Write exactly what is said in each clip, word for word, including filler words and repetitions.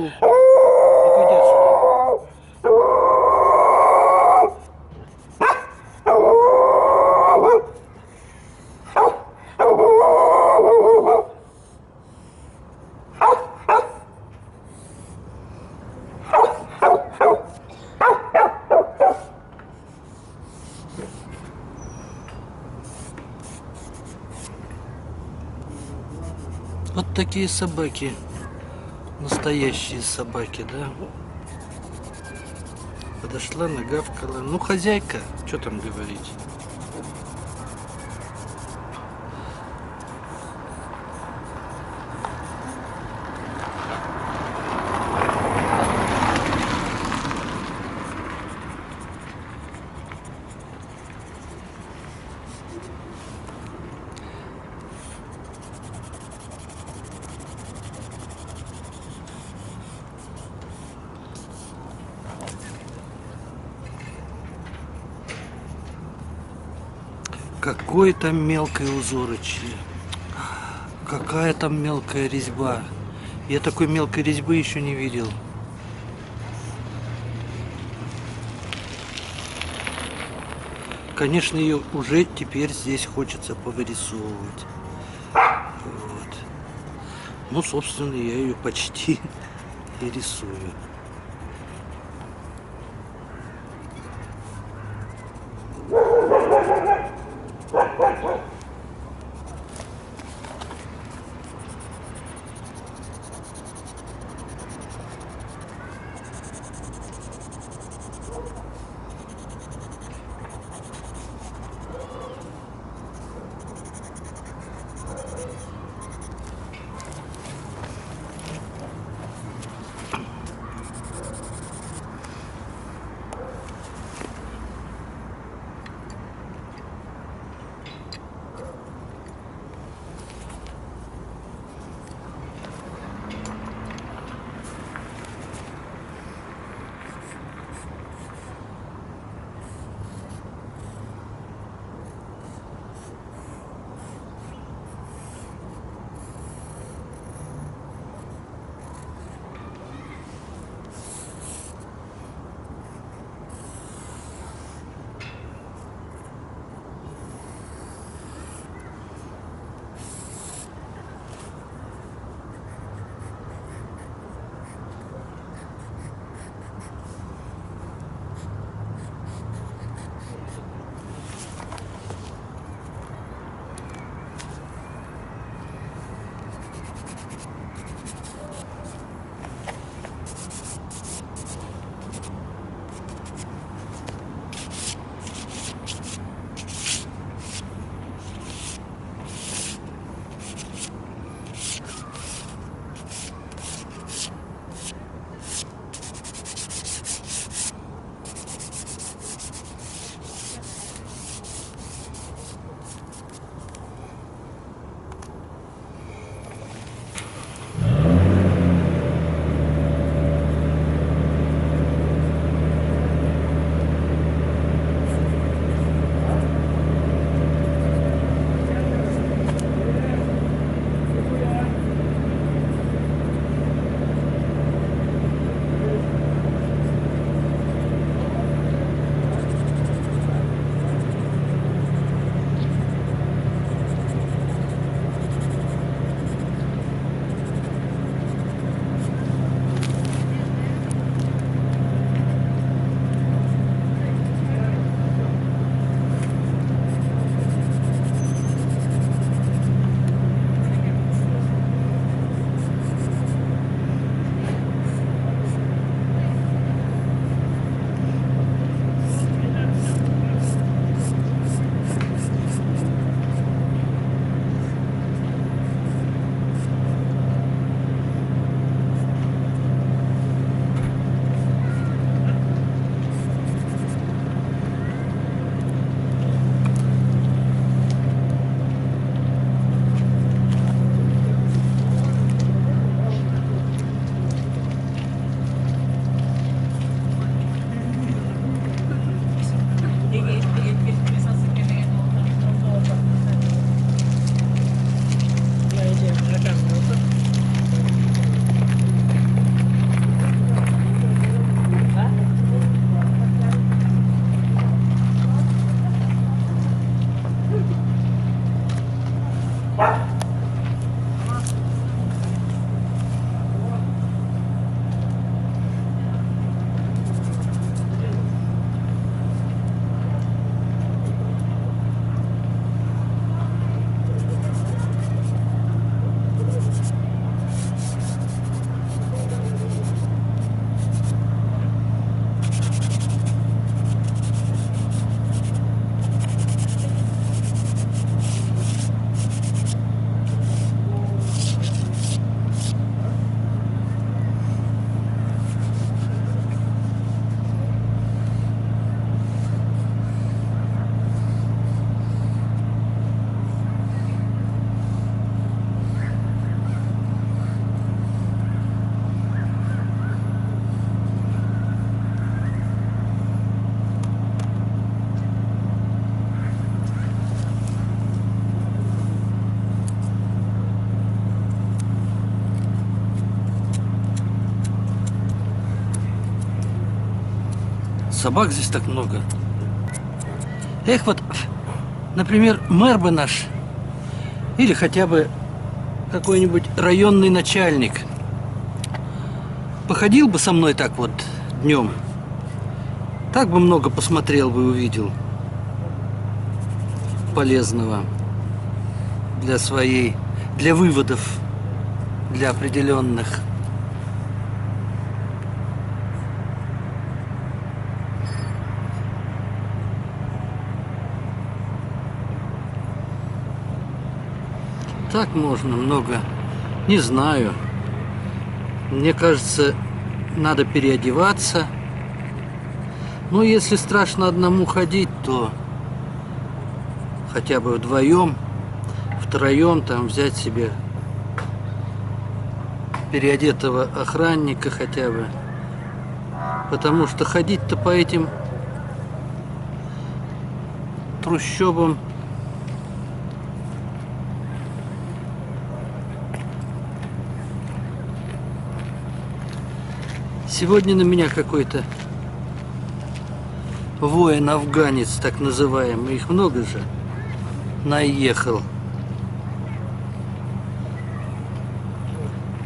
куку. Вот такие собаки, настоящие собаки, да? Подошла, нагавкала. Ну, хозяйка, что там говорить? Какой там мелкий узорочек, какая там мелкая резьба. Я такой мелкой резьбы еще не видел. Конечно, ее уже теперь здесь хочется повырисовывать. Вот. Ну, собственно, я ее почти и рисую. собак здесь так много. Эх, вот, например, мэр бы наш, или хотя бы какой-нибудь районный начальник походил бы со мной так вот днем, так бы много посмотрел бы и увидел полезного для своей, для выводов, для определенных. Так можно много, не знаю. Мне кажется, надо переодеваться. Ну, если страшно одному ходить, то хотя бы вдвоем, втроем там взять себе переодетого охранника хотя бы. Потому что ходить-то по этим трущобам . Сегодня на меня какой-то воин-афганец, так называемый, их много же, наехал.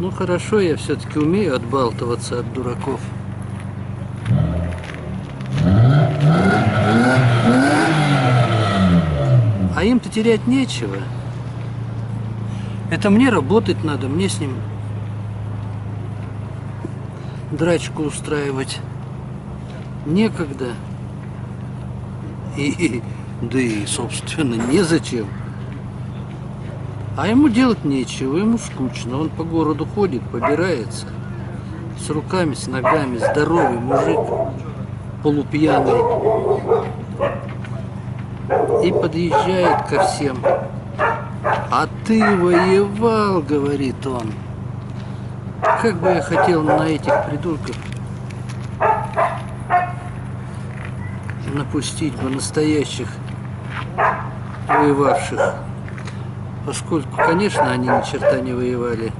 Ну хорошо, я все-таки умею отбалтываться от дураков. А им-то терять нечего. Это мне работать надо, мне с ним драчку устраивать некогда, и, да и, собственно, незачем. А ему делать нечего, ему скучно, он по городу ходит, побирается, с руками, с ногами, здоровый мужик, полупьяный, и подъезжает ко всем. А ты воевал, говорит он. Как бы я хотел на этих придурков напустить бы настоящих воевавших, поскольку, конечно, они ни черта не воевали.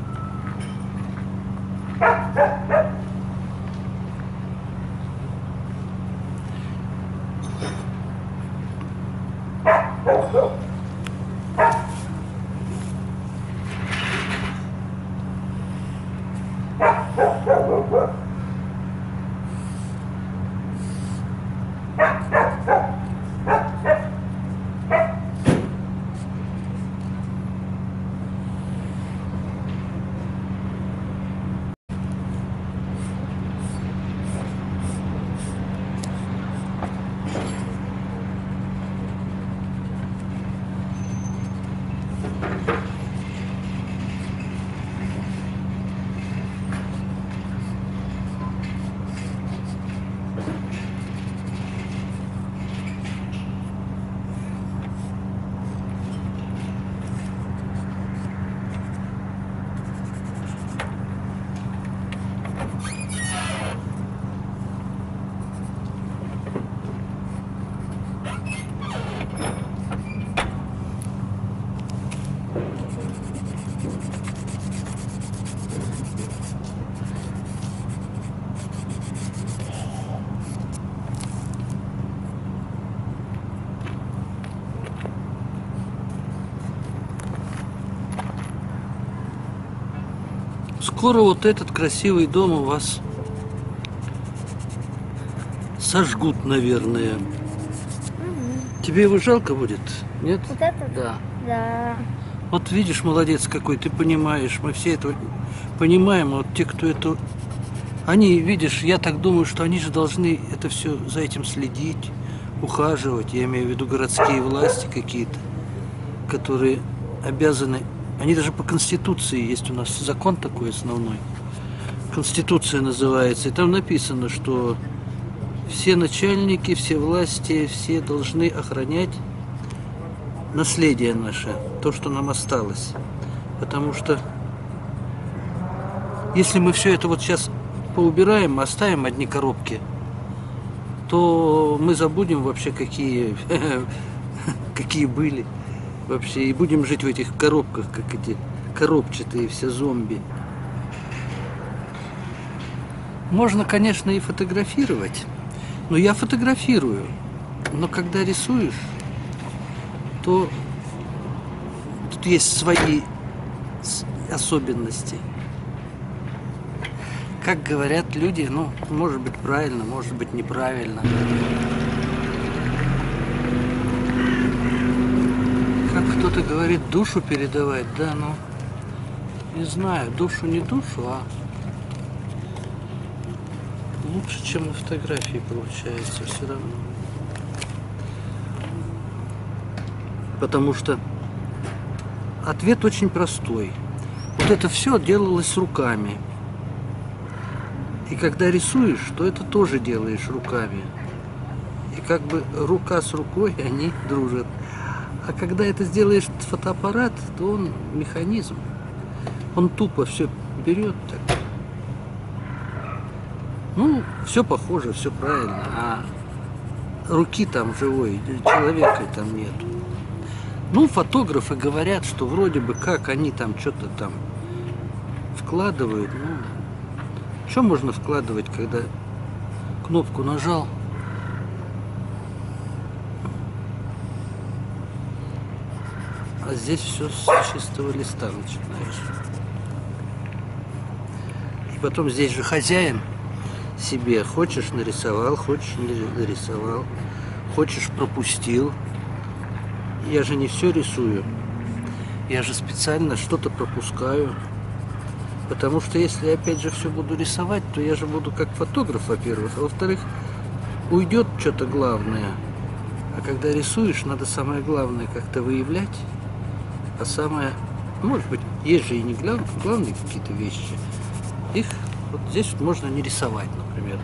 Скоро вот этот красивый дом у вас сожгут, наверное. Угу. Тебе его жалко будет? Нет? Вот это? Да. Да. Вот видишь, молодец какой, ты понимаешь. Мы все это понимаем. А вот те, кто это... Они, видишь, я так думаю, что они же должны это все, за этим следить, ухаживать. Я имею в виду городские власти какие-то, которые обязаны... Они даже по Конституции, есть у нас закон такой основной, Конституция называется, и там написано, что все начальники, все власти, все должны охранять наследие наше, то, что нам осталось. Потому что если мы все это вот сейчас поубираем, оставим одни коробки, то мы забудем вообще, какие, какие были. Вообще, и будем жить в этих коробках, как эти коробчатые все зомби. Можно, конечно, и фотографировать. Ну, я фотографирую, но когда рисуешь, то тут есть свои особенности. Как говорят люди, ну, может быть, правильно, может быть, неправильно. Как кто-то говорит, душу передавать, да, ну, не знаю, душу не душу, а лучше, чем на фотографии получается все равно. Потому что ответ очень простой. Вот это все делалось руками. И когда рисуешь, то это тоже делаешь руками. И как бы рука с рукой, они дружат. А когда это сделаешь фотоаппарат, то он механизм. Он тупо все берет так. Ну, все похоже, все правильно. А руки там живой, человека там нет. Ну, фотографы говорят, что вроде бы как они там что-то там вкладывают. Ну, что можно вкладывать, когда кнопку нажал? А здесь все с чистого листа начинаешь. И потом здесь же хозяин себе. Хочешь — нарисовал, хочешь — не нарисовал, хочешь — пропустил. Я же не все рисую. Я же специально что-то пропускаю. Потому что если я опять же все буду рисовать, то я же буду как фотограф, во-первых. А во-вторых, уйдет что-то главное. А когда рисуешь, надо самое главное как-то выявлять. А самое, может быть, есть же и не главное, главные какие-то вещи. Их вот здесь вот можно не рисовать, например,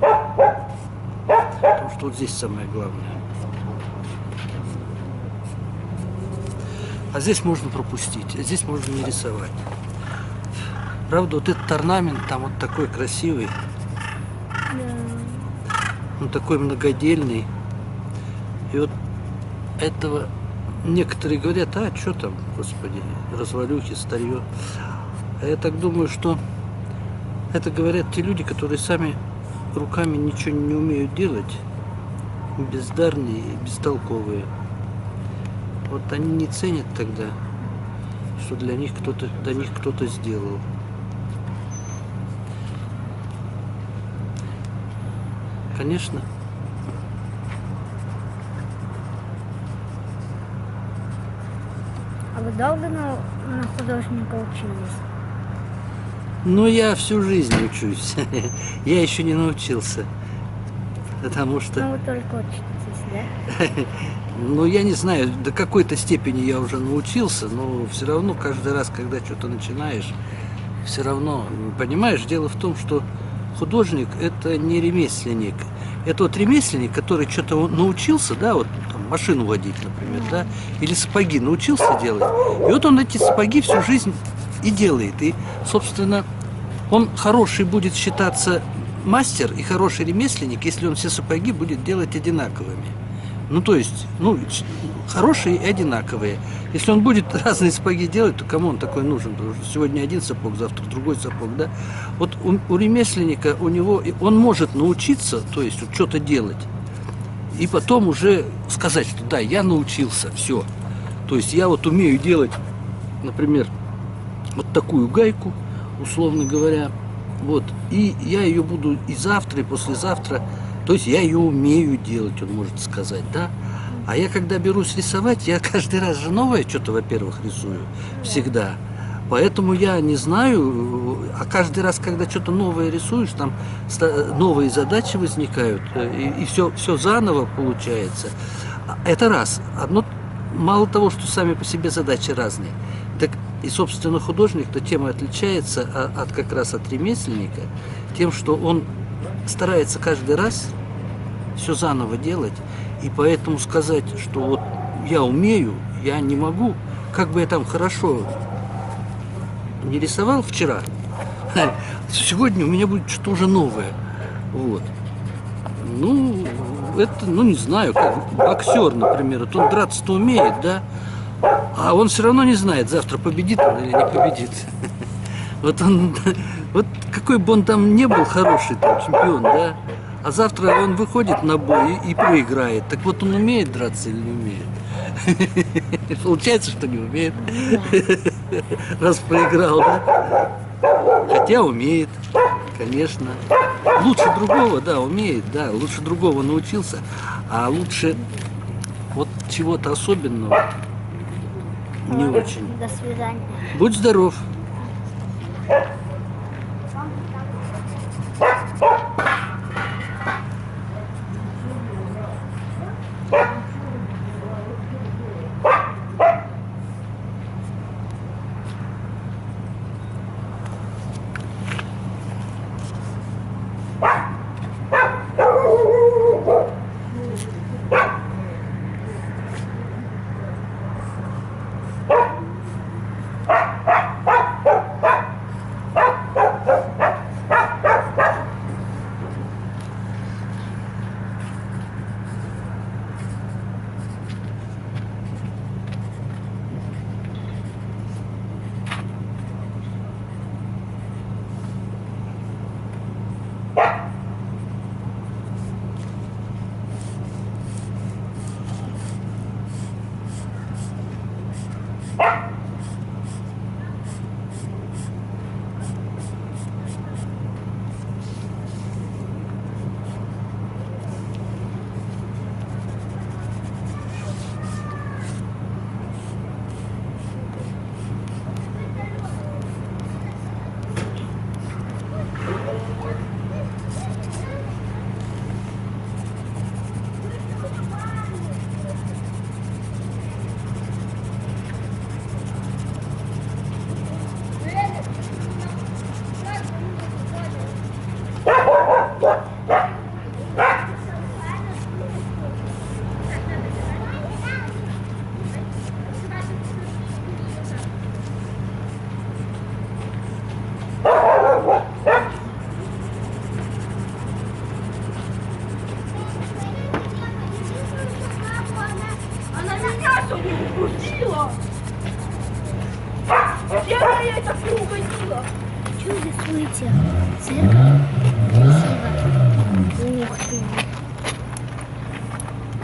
да? Потому что вот здесь самое главное. А здесь можно пропустить, а здесь можно не рисовать. Правда, вот этот орнамент там вот такой красивый. Он такой многодельный. И вот этого некоторые говорят, а что там, господи, развалюхи, старье. А я так думаю, что это говорят те люди, которые сами руками ничего не умеют делать. Бездарные и бестолковые. Вот они не ценят тогда, что для них кто-то, для них кто-то сделал. Конечно. А вы долго на, на художника учились? Ну, я всю жизнь учусь. Я еще не научился. Потому что... Ну, вы только учитесь, да? Ну, я не знаю, до какой-то степени я уже научился, но все равно каждый раз, когда что-то начинаешь, все равно, понимаешь, дело в том, что художник – это не ремесленник. Это вот ремесленник, который что-то научился, да, вот там, машину водить, например, да, или сапоги научился делать. И вот он эти сапоги всю жизнь и делает. И, собственно, он хороший будет считаться мастер и хороший ремесленник, если он все сапоги будет делать одинаковыми. Ну, то есть, ну, хорошие и одинаковые. Если он будет разные сапоги делать, то кому он такой нужен? Потому что сегодня один сапог, завтра другой сапог, да? Вот у, у ремесленника, у него, он может научиться, то есть, вот, что-то делать, и потом уже сказать, что да, я научился, все. То есть, я вот умею делать, например, вот такую гайку, условно говоря, вот, и я ее буду и завтра, и послезавтра. То есть я ее умею делать, он может сказать, да? А я когда берусь рисовать, я каждый раз же новое что-то, во-первых, рисую, всегда. Поэтому я не знаю, а каждый раз, когда что-то новое рисуешь, там новые задачи возникают, и, и все, все заново получается. Это раз. Одно, мало того, что сами по себе задачи разные, так и, собственно, художник-то тем и отличается от, от, как раз от ремесленника, тем, что он старается каждый раз все заново делать, и поэтому сказать, что вот я умею, я не могу, как бы я там хорошо не рисовал вчера, сегодня у меня будет что-то уже новое. Вот. Ну, это, ну не знаю, как боксер, например, вот он драться-то умеет, да, а он все равно не знает, завтра победит он или не победит. Вот он, вот какой бы он там не был хороший там, чемпион, да, А завтра он выходит на бой и проиграет. Так вот, он умеет драться или не умеет? Получается, что не умеет. Раз проиграл, да? Хотя умеет, конечно. Лучше другого, да, умеет, да. Лучше другого научился. А лучше вот чего-то особенного не очень. До свидания. Будь здоров.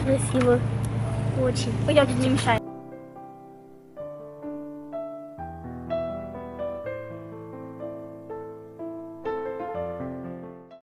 Красиво. Очень. Пойдемте, не мешай.